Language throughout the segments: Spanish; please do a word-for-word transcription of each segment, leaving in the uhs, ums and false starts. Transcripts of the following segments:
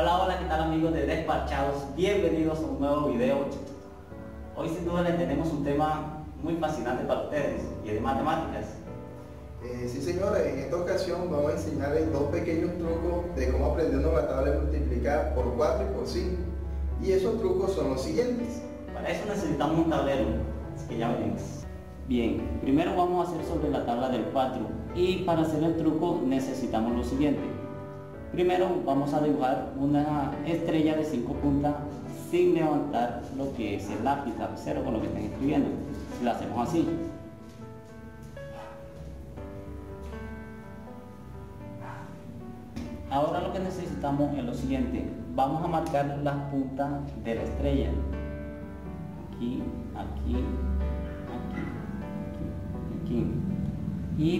Hola, hola, ¿qué tal amigos de Despachados? Bienvenidos a un nuevo video. Hoy sin duda les tenemos un tema muy fascinante para ustedes y es de matemáticas. Eh, sí señores, en esta ocasión vamos a enseñarles dos pequeños trucos de cómo aprender una tabla de multiplicar por cuatro y por cinco. Y esos trucos son los siguientes. Para eso necesitamos un tablero, así que ya venimos. Bien, primero vamos a hacer sobre la tabla del cuatro y para hacer el truco necesitamos lo siguiente. Primero vamos a dibujar una estrella de cinco puntas sin levantar lo que es el lápiz, lapicero con lo que estén escribiendo. Lo hacemos así. Ahora lo que necesitamos es lo siguiente. Vamos a marcar las puntas de la estrella. Aquí, aquí, aquí, aquí, aquí.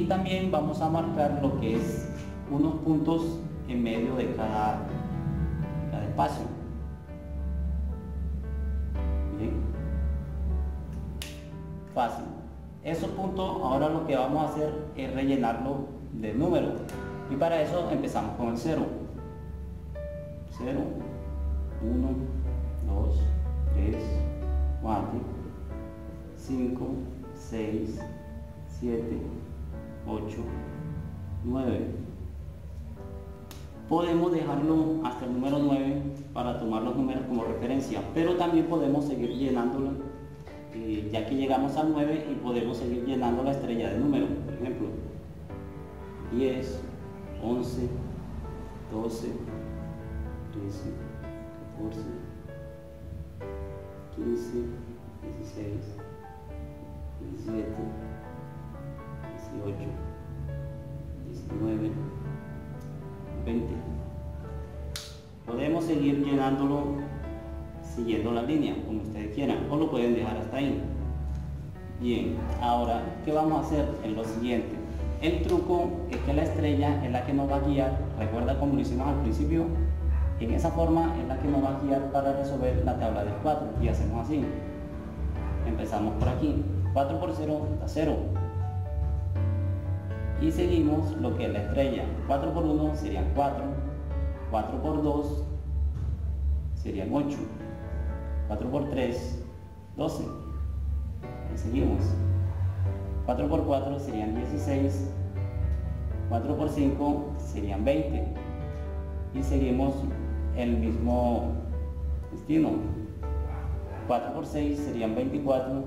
Y también vamos a marcar lo que es unos puntos en medio de cada, cada espacio. Bien. Fácil. Esos puntos ahora lo que vamos a hacer es rellenarlo de números. Y para eso empezamos con el cero. cero, uno, dos, tres, cuatro, cinco, seis, siete, ocho, nueve. Podemos dejarlo hasta el número nueve para tomar los números como referencia, pero también podemos seguir llenándolo, eh, ya que llegamos al nueve y podemos seguir llenando la estrella de números, por ejemplo, diez, once, doce, trece, catorce, quince, dieciséis, diecisiete, dieciocho, diecinueve, veinte. Podemos seguir llenándolo siguiendo la línea como ustedes quieran o lo pueden dejar hasta ahí. Bien, ahora ¿qué vamos a hacer? En lo siguiente, el truco es que la estrella es la que nos va a guiar, recuerda como lo hicimos al principio, en esa forma es la que nos va a guiar para resolver la tabla del cuatro y hacemos así. Empezamos por aquí, cuatro por cero da cero. Y seguimos lo que es la estrella. cuatro por uno serían cuatro. cuatro por dos serían ocho. cuatro por tres, doce. Y seguimos. cuatro por cuatro serían dieciséis. cuatro por cinco serían veinte. Y seguimos el mismo destino. cuatro por seis serían veinticuatro.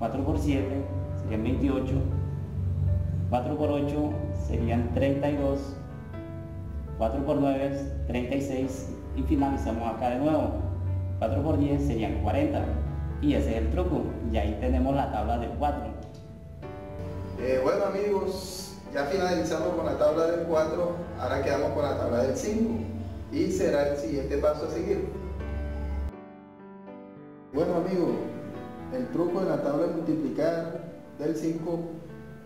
cuatro por siete serían veintiocho. cuatro por ocho serían treinta y dos, cuatro por nueve treinta y seis y finalizamos acá de nuevo, cuatro por diez serían cuarenta y ese es el truco y ahí tenemos la tabla del cuatro. Eh, bueno amigos, ya finalizamos con la tabla del cuatro, ahora quedamos con la tabla del cinco y será el siguiente paso a seguir. Bueno amigos, el truco de la tabla de multiplicar del cinco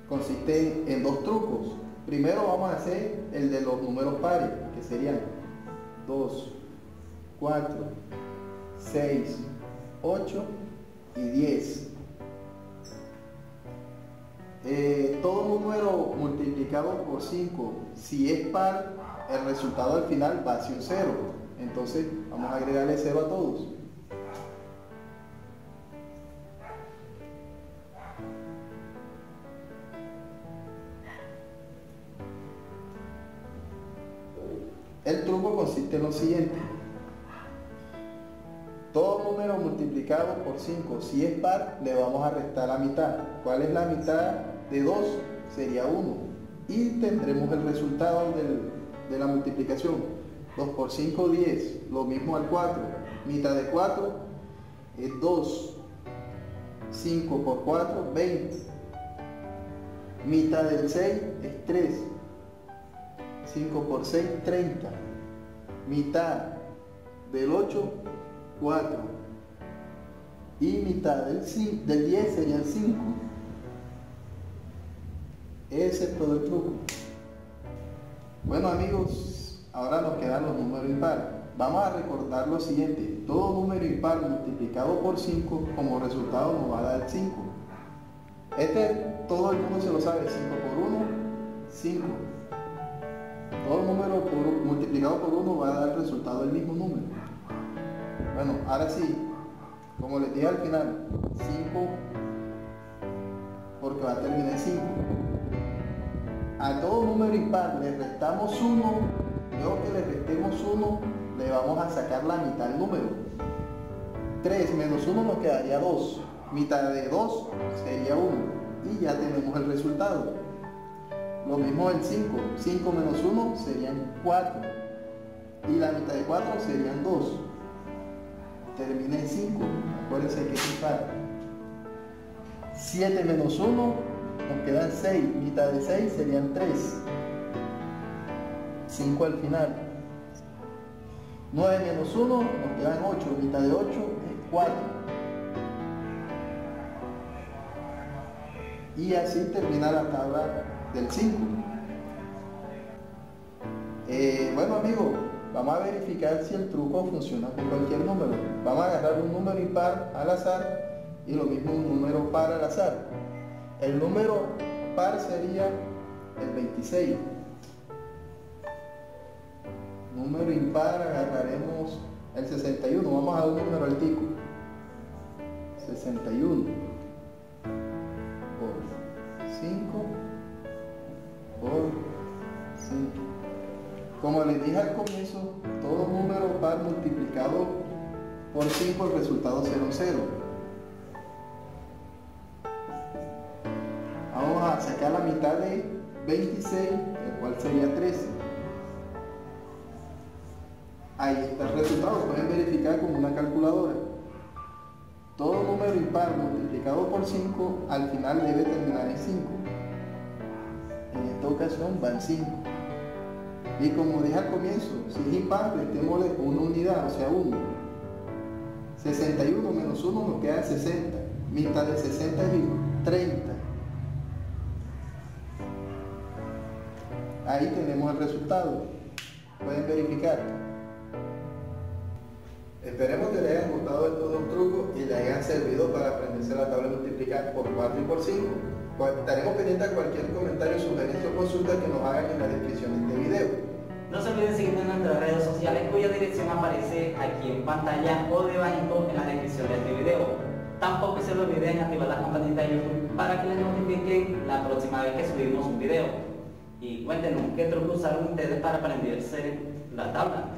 consiste en dos trucos. Primero vamos a hacer el de los números pares, que serían dos, cuatro, seis, ocho y diez. Eh, todo número multiplicado por cinco, si es par, el resultado al final va hacia un cero. Entonces vamos a agregarle cero a todos. El truco consiste en lo siguiente. Todo número multiplicado por cinco, si es par, le vamos a restar la mitad. ¿Cuál es la mitad de dos? Sería uno. Y tendremos el resultado del, de la multiplicación. dos por cinco, diez. Lo mismo al cuatro. Mitad de cuatro es dos. cinco por cuatro, veinte. Mitad del seis es tres. cinco por seis, treinta. Mitad del ocho, cuatro. Y mitad del, cinco, del diez serían cinco. Ese es todo el truco. Bueno amigos, ahora nos quedan los números impares. Vamos a recordar lo siguiente. Todo número impar multiplicado por cinco como resultado nos va a dar cinco. Este todo el mundo se lo sabe. cinco por uno, cinco. todo número por, multiplicado por uno va a dar el resultado del mismo número. Bueno, ahora sí, como les dije al final, cinco porque va a terminar en cinco. A todo número impar le restamos uno, luego que le restemos uno le vamos a sacar la mitad del número. tres menos uno nos quedaría dos, mitad de dos sería uno y ya tenemos el resultado. Lo mismo el cinco, cinco menos uno serían cuatro y la mitad de cuatro serían dos. Termina en cinco, acuérdense que es impar. siete menos uno nos quedan seis, mitad de seis serían tres, cinco al final. nueve menos uno nos quedan ocho, mitad de ocho es cuatro. Y así termina la tabla del cinco. Eh, bueno amigos, vamos a verificar si el truco funciona con cualquier número. Vamos a agarrar un número impar al azar y lo mismo un número par al azar. El número par sería el veintiséis. Número impar agarraremos el sesenta y uno. Vamos a dar un número altico. sesenta y uno por cinco por cinco. Como les dije al comienzo, todo número par multiplicado por cinco, el resultado será un cero. Vamos a sacar la mitad de veintiséis, el cual sería trece. Ahí está el resultado, pueden verificar con una calculadora. Todo número impar multiplicado por cinco al final debe terminar en cinco. En esta ocasión van cinco. Y como dije al comienzo, si es impar, restémosle una unidad, o sea uno. sesenta y uno menos uno nos queda sesenta. Mitad de sesenta es treinta. Ahí tenemos el resultado. Pueden verificar. Esperemos que les hayan gustado estos trucos y les hayan servido para aprenderse la tabla de multiplicar por cuatro y por cinco. Estaremos pendientes a cualquier comentario, sugerencia o consulta que nos hagan en la descripción de este video. No se olviden seguirnos en nuestras redes sociales cuya dirección aparece aquí en pantalla o debajo en la descripción de este video. Tampoco se olviden activar la campanita de YouTube para que les notifiquen la próxima vez que subimos un video. Y cuéntenos qué truco usaron ustedes para aprenderse la tabla.